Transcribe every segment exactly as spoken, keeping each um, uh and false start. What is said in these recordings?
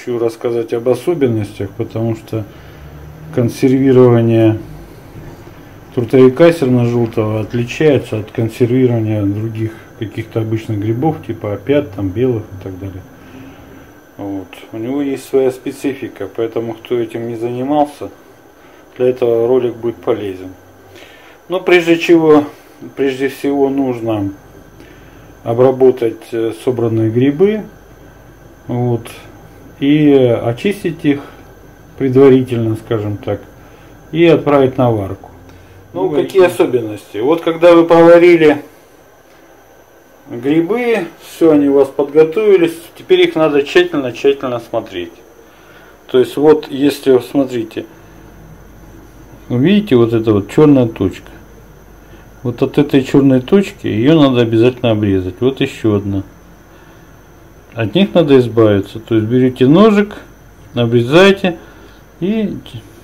хочу рассказать об особенностях, потому что консервирование трутовика серно-желтого отличается от консервирования других каких-то обычных грибов, типа опят, там, белых и так далее. Вот. У него есть своя специфика, поэтому кто этим не занимался, для этого ролик будет полезен. Но прежде чего, прежде всего нужно обработать собранные грибы, вот, и очистить их предварительно, скажем так, и отправить на варку. Ну, ну какие особенности? Вот когда вы поварили грибы, все, они у вас подготовились, теперь их надо тщательно-тщательно смотреть. То есть вот, если, смотрите, видите, вот эта вот черная точка. Вот от этой черной точки ее надо обязательно обрезать. Вот еще одна. От них надо избавиться. То есть берете ножик, обрезаете, и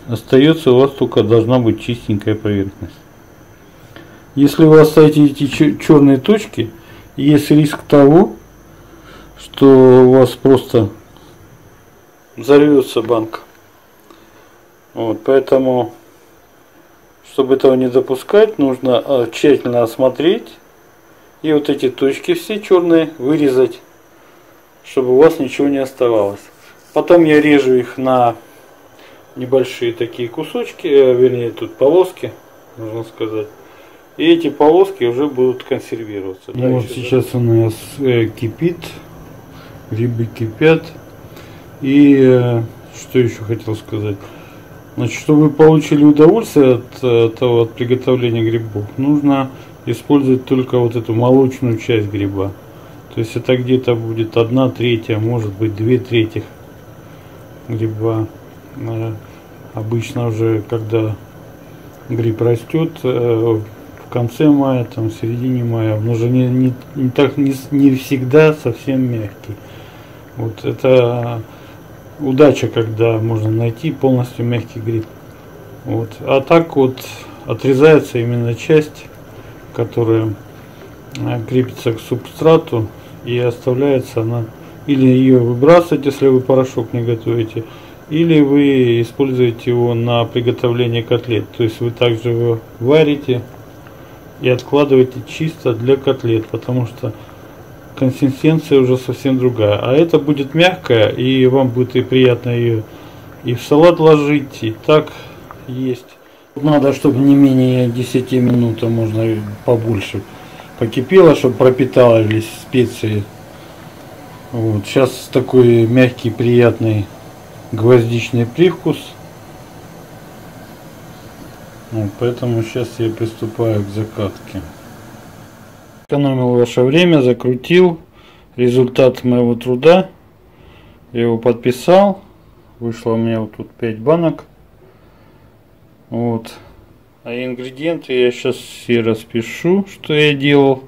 остается у вас только должна быть чистенькая поверхность. Если у вас стоят эти черные точки, есть риск того, что у вас просто взорвется банка. Вот, поэтому, чтобы этого не допускать, нужно тщательно осмотреть и вот эти точки все черные вырезать, чтобы у вас ничего не оставалось. Потом я режу их на небольшие такие кусочки, вернее тут полоски, нужно сказать. И эти полоски уже будут консервироваться. Ну, да, вот сейчас да? У нас кипит, грибы кипят. И что еще хотел сказать? Значит, чтобы вы получили удовольствие от того, от приготовления грибов, нужно использовать только вот эту молочную часть гриба. То есть это где-то будет одна третья, может быть две трети гриба. Обычно уже, когда гриб растет, в конце мая, там, в середине мая, он уже не, не, не, так, не, не всегда совсем мягкий. Вот это удача, когда можно найти полностью мягкий гриб. Вот. А так вот отрезается именно часть, которая крепится к субстрату, и оставляется она, или ее выбрасывать, если вы порошок не готовите, или вы используете его на приготовление котлет. То есть вы также его варите и откладываете чисто для котлет, потому что консистенция уже совсем другая. А это будет мягкая, и вам будет и приятно ее и в салат ложить, и так есть. Надо, чтобы не менее десяти минут, а можно побольше, покипело, чтобы пропитались специи. Вот. Сейчас такой мягкий, приятный гвоздичный привкус. Вот, поэтому сейчас я приступаю к закатке. Экономил ваше время, закрутил. Результат моего труда. Я его подписал. Вышло у меня вот тут пять банок. Вот. А ингредиенты я сейчас все распишу, что я делал.